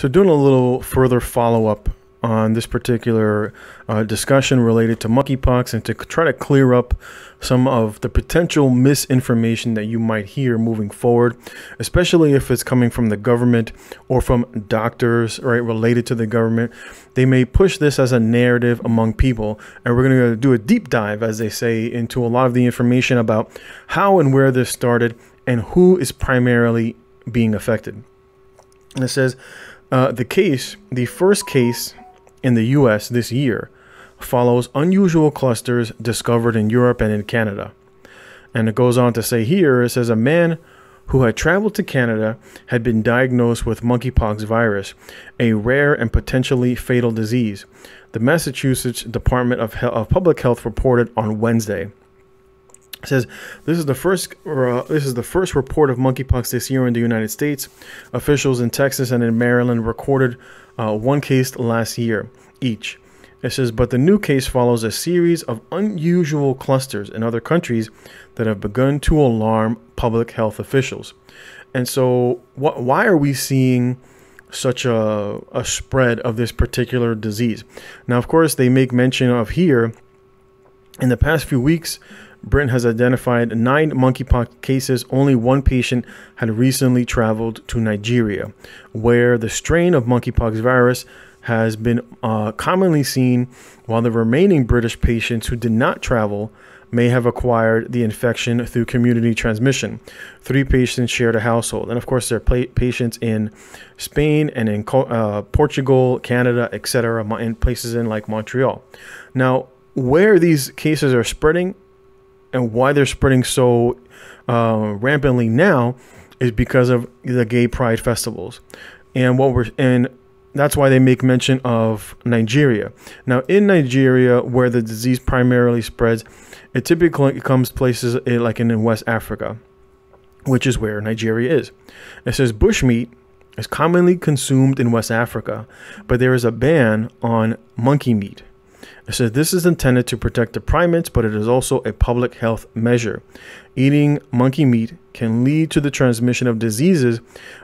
So doing a little further follow-up on this particular discussion related to monkeypox, and to try to clear up some of the potential misinformation that you might hear moving forward, especially if it's coming from the government or from doctors, right, related to the government. They may push this as a narrative among people, and we're going to do a deep dive, as they say, into a lot of the information about how and where this started and who is primarily being affected. And it says the first case in the U.S. this year follows unusual clusters discovered in Europe and in Canada. And it goes on to say here, it says a man who had traveled to Canada had been diagnosed with monkeypox virus, a rare and potentially fatal disease, the Massachusetts Department of Public Health reported on Wednesday. It says this is the first report of monkeypox this year in the United States. Officials in Texas and in Maryland recorded one case last year each. It says, but the new case follows a series of unusual clusters in other countries that have begun to alarm public health officials. And so why are we seeing such a spread of this particular disease? Now, of course, they make mention of here, in the past few weeks, Britain has identified 9 monkeypox cases. Only one patient had recently traveled to Nigeria, where the strain of monkeypox virus has been commonly seen, while the remaining British patients who did not travel may have acquired the infection through community transmission. 3 patients shared a household. And of course, there are patients in Spain and in Portugal, Canada, etc., in places in like Montreal. Now, where these cases are spreading and why they're spreading so rampantly now is because of the gay pride festivals. And that's why they make mention of Nigeria. Now, in Nigeria, where the disease primarily spreads, it typically comes places like in West Africa, which is where Nigeria is. It says bushmeat is commonly consumed in West Africa, but there is a ban on monkey meat. It says this is intended to protect the primates, but it is also a public health measure. Eating monkey meat can lead to the transmission of diseases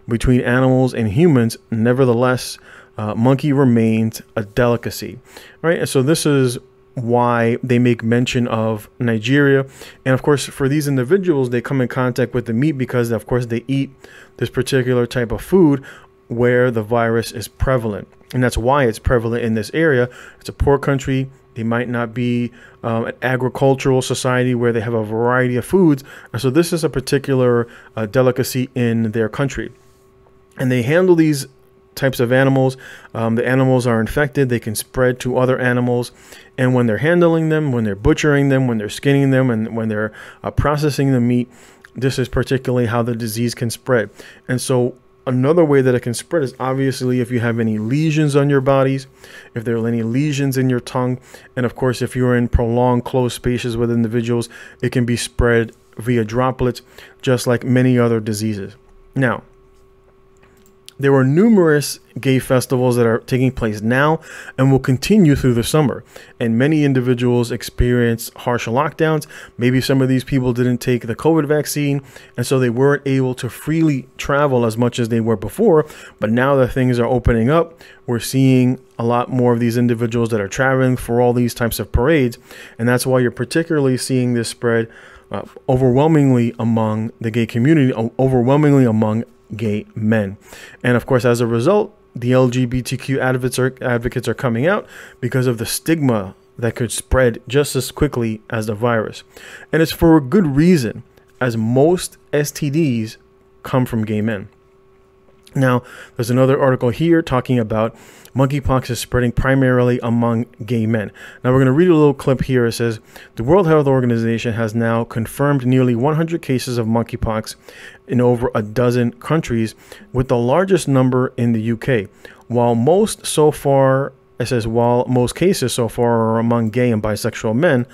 between animals and humans. Nevertheless, monkey remains a delicacy, right? And so this is why they make mention of Nigeria. And of course, for these individuals, they come in contact with the meat because, of course, they eat this particular type of food where the virus is prevalent. And that's why it's prevalent in this area. It's a poor country. They might not be an agricultural society where they have a variety of foods. And so this is a particular delicacy in their country. And they handle these types of animals. The animals are infected. They can spread to other animals. And when they're handling them, when they're butchering them, when they're skinning them, and when they're processing the meat, this is particularly how the disease can spread. And so another way that it can spread is obviously if you have any lesions on your bodies, if there are any lesions in your tongue, and of course, if you're in prolonged close spaces with individuals, it can be spread via droplets, just like many other diseases. Now, there are numerous gay festivals that are taking place now and will continue through the summer. And many individuals experience harsh lockdowns. Maybe some of these people didn't take the COVID vaccine, and so they weren't able to freely travel as much as they were before. But now that things are opening up, we're seeing a lot more of these individuals that are traveling for all these types of parades. And that's why you're particularly seeing this spread overwhelmingly among the gay community, overwhelmingly among gay men. And of course, as a result, the LGBTQ advocates are coming out because of the stigma that could spread just as quickly as the virus. And it's for a good reason, as most STDs come from gay men. Now, there's another article here talking about monkeypox is spreading primarily among gay men. Now, we're going to read a little clip here. It says the World Health Organization has now confirmed nearly 100 cases of monkeypox in over a dozen countries, with the largest number in the UK. While most cases so far are among gay and bisexual men,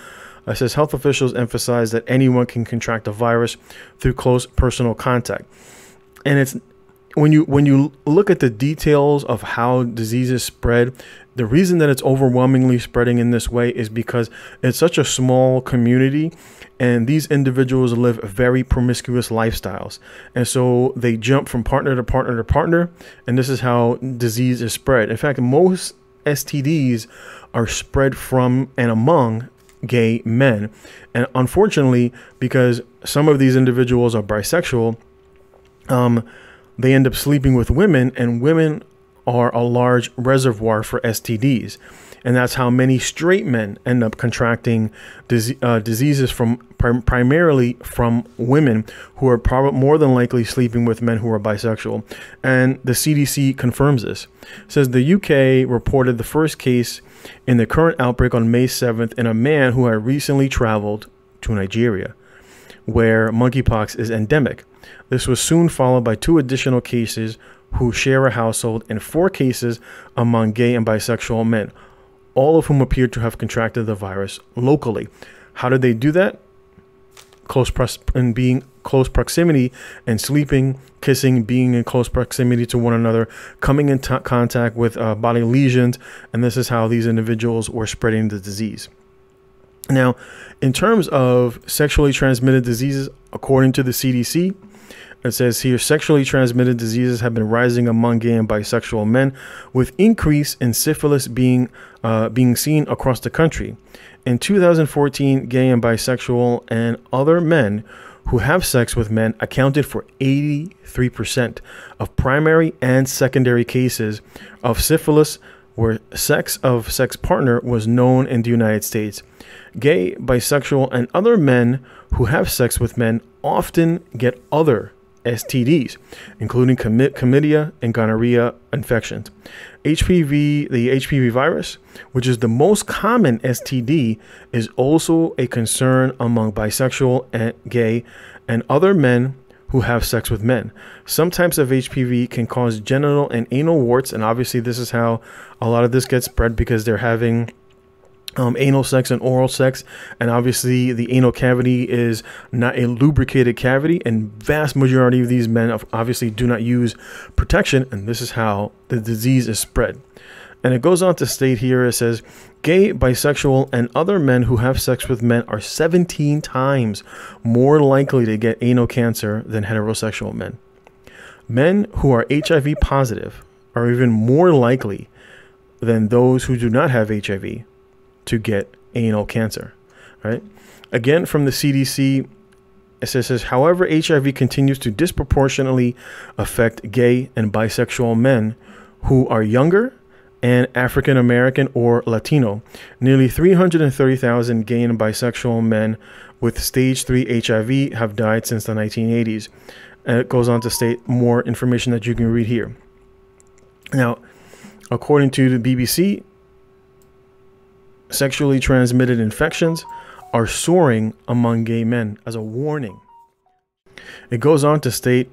it says health officials emphasize that anyone can contract the virus through close personal contact. And it's when you look at the details of how diseases spread, The reason that it's overwhelmingly spreading in this way is because it's such a small community and these individuals live very promiscuous lifestyles. And so they jump from partner to partner to partner. And this is how disease is spread. In fact, most STDs are spread from and among gay men. And unfortunately, because some of these individuals are bisexual, they end up sleeping with women, and women are a large reservoir for STDs. And that's how many straight men end up contracting diseases from primarily from women who are probably more than likely sleeping with men who are bisexual. And the CDC confirms this. It says the UK reported the first case in the current outbreak on May 7th in a man who had recently traveled to Nigeria, where monkeypox is endemic. This was soon followed by 2 additional cases who share a household and 4 cases among gay and bisexual men, all of whom appear to have contracted the virus locally. How did they do that? Being in close proximity and sleeping, kissing, being in close proximity to one another, coming in contact with bodily lesions. And this is how these individuals were spreading the disease. Now, in terms of sexually transmitted diseases, according to the CDC, it says here, sexually transmitted diseases have been rising among gay and bisexual men, with increase in syphilis being seen across the country. In 2014, gay and bisexual and other men who have sex with men accounted for 83% of primary and secondary cases of syphilis where sex of sex partner was known in the United States. Gay, bisexual, and other men who have sex with men often get other STDs, including chlamydia and gonorrhea infections. HPV, the HPV virus, which is the most common STD, is also a concern among bisexual and gay and other men who have sex with men. Some types of HPV can cause genital and anal warts, and obviously this is how a lot of this gets spread, because they're having anal sex and oral sex, and obviously the anal cavity is not a lubricated cavity, and vast majority of these men obviously do not use protection, and this is how the disease is spread. And it goes on to state here, it says gay, bisexual, and other men who have sex with men are 17 times more likely to get anal cancer than heterosexual men. Men who are HIV positive are even more likely than those who do not have HIV to get anal cancer, right? Again, from the CDC, it says, however, HIV continues to disproportionately affect gay and bisexual men who are younger and African American or Latino. Nearly 330,000 gay and bisexual men with stage 3 HIV have died since the 1980s. And it goes on to state more information that you can read here. Now, according to the BBC, sexually transmitted infections are soaring among gay men as a warning. It goes on to state,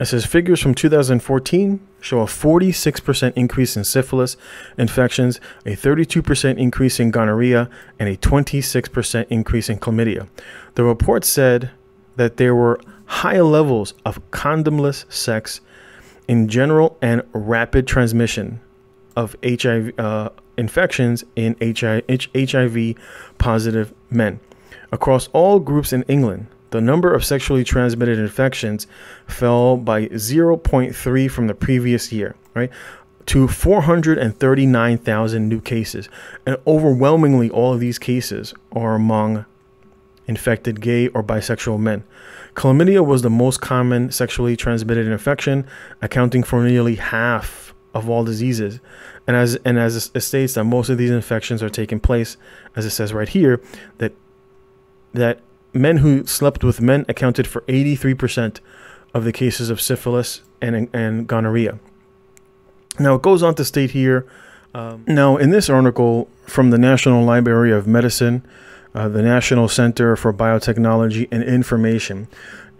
it says figures from 2014 show a 46% increase in syphilis infections, a 32% increase in gonorrhea, and a 26% increase in chlamydia. The report said that there were high levels of condomless sex in general and rapid transmission of HIV infections in HIV positive men. Across all groups in England, the number of sexually transmitted infections fell by 0.3 from the previous year, right, to 439,000 new cases. And overwhelmingly, all of these cases are among infected gay or bisexual men. Chlamydia was the most common sexually transmitted infection, accounting for nearly half of all diseases. And as it states that most of these infections are taking place, as it says right here, that men who slept with men accounted for 83% of the cases of syphilis and gonorrhea. Now, it goes on to state here, now in this article from the National Library of Medicine, the National Center for Biotechnology and Information,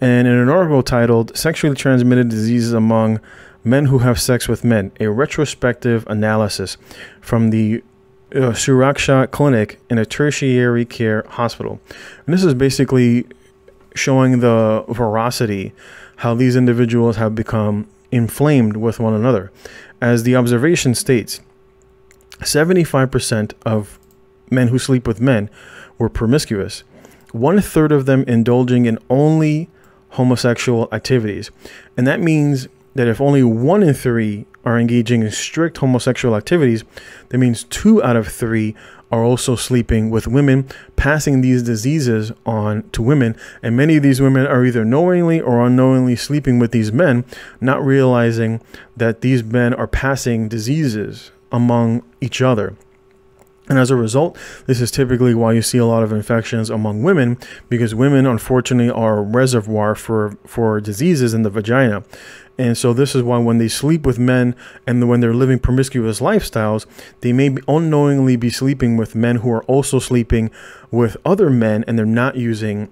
and in an article titled Sexually Transmitted Diseases Among Men Who Have Sex with Men, a retrospective analysis from the Suraksha Clinic in a tertiary care hospital. And this is basically showing the veracity, how these individuals have become inflamed with one another. As the observation states, 75% of men who sleep with men were promiscuous, 1/3 of them indulging in only homosexual activities. And that means that if only 1 in 3 are engaging in strict homosexual activities, that means 2 out of 3 are also sleeping with women, passing these diseases on to women. And many of these women are either knowingly or unknowingly sleeping with these men, not realizing that these men are passing diseases among each other. And as a result, this is typically why you see a lot of infections among women, because women, unfortunately, are a reservoir for diseases in the vagina. And so this is why when they sleep with men and when they're living promiscuous lifestyles, they may unknowingly be sleeping with men who are also sleeping with other men, and they're not using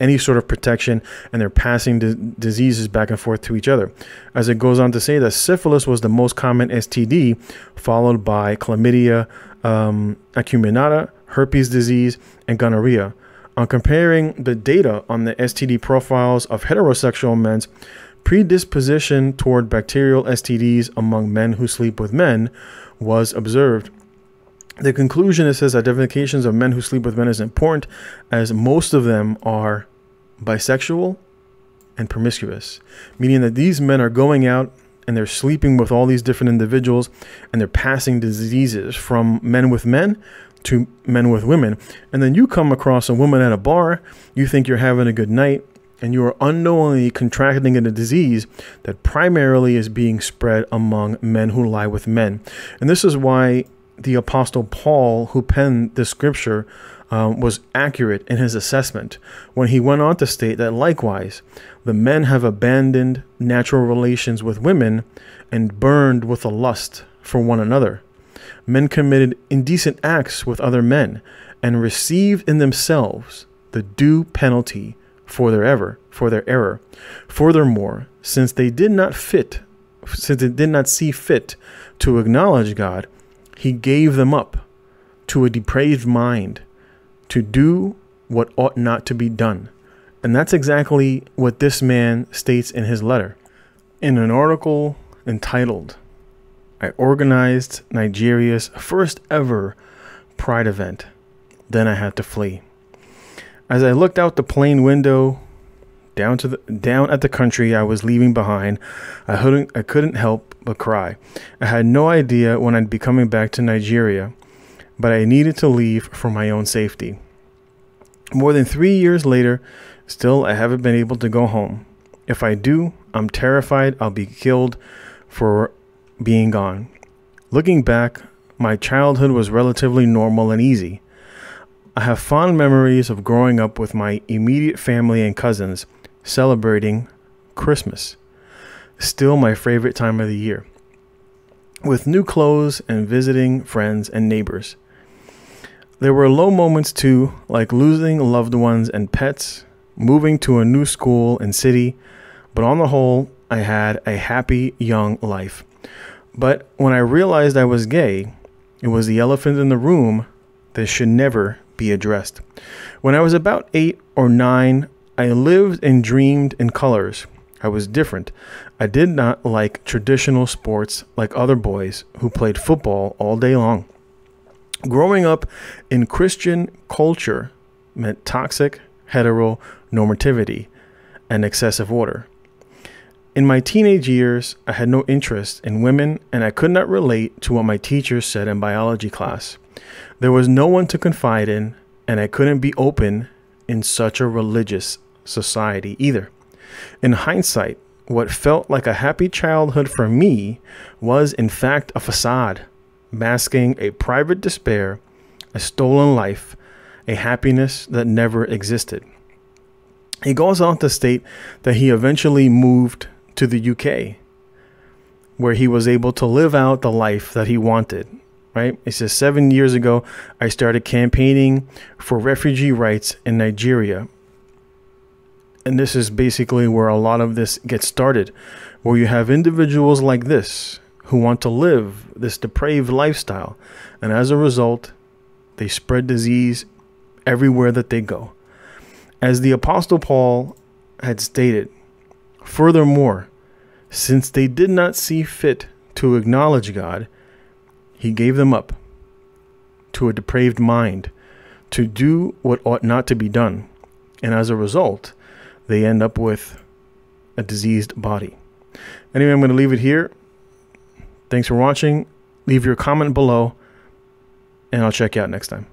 any sort of protection, and they're passing diseases back and forth to each other. As it goes on to say that syphilis was the most common STD, followed by chlamydia, acuminata, herpes disease, and gonorrhea. On comparing the data on the STD profiles of heterosexual men's predisposition toward bacterial STDs among men who sleep with men was observed. The conclusion, it says, identifications of men who sleep with men is important, as most of them are bisexual and promiscuous, meaning that these men are going out and they're sleeping with all these different individuals, and they're passing diseases from men with men to men with women. And then you come across a woman at a bar, you think you're having a good night, and you are unknowingly contracting a disease that primarily is being spread among men who lie with men. And this is why the Apostle Paul, who penned this scripture, was accurate in his assessment when he went on to state that likewise, the men have abandoned natural relations with women and burned with a lust for one another. Men committed indecent acts with other men and received in themselves the due penalty for their error. Furthermore, since they did not see fit to acknowledge God, he gave them up to a depraved mind to do what ought not to be done. And that's exactly what this man states in his letter. In an article entitled, "I Organized Nigeria's First Ever Pride Event, Then I Had to Flee. As I looked out the plane window down at the country I was leaving behind, I couldn't help but cry. I had no idea when I'd be coming back to Nigeria, but I needed to leave for my own safety. More than 3 years later, still I haven't been able to go home. If I do, I'm terrified I'll be killed for being gone. Looking back, my childhood was relatively normal and easy. I have fond memories of growing up with my immediate family and cousins, celebrating Christmas, still my favorite time of the year, with new clothes and visiting friends and neighbors. There were low moments too, like losing loved ones and pets, moving to a new school and city, but on the whole, I had a happy young life. But when I realized I was gay, it was the elephant in the room that should never be addressed. When I was about 8 or 9, I lived and dreamed in colors. I was different. I did not like traditional sports like other boys who played football all day long. Growing up in Christian culture meant toxic heteronormativity and excessive order. In my teenage years, I had no interest in women, and I could not relate to what my teachers said in biology class. There was no one to confide in, and I couldn't be open in such a religious society either. In hindsight, what felt like a happy childhood for me was in fact a facade, masking a private despair, a stolen life, a happiness that never existed." He goes on to state that he eventually moved to the UK, where he was able to live out the life that he wanted. Right? It says, 7 years ago, I started campaigning for refugee rights in Nigeria. And this is basically where a lot of this gets started, where you have individuals like this who want to live this depraved lifestyle. And as a result, they spread disease everywhere that they go. As the Apostle Paul had stated, furthermore, since they did not see fit to acknowledge God, He gave them up to a depraved mind to do what ought not to be done. And as a result, they end up with a diseased body. Anyway, I'm going to leave it here. Thanks for watching. Leave your comment below, and I'll check you out next time.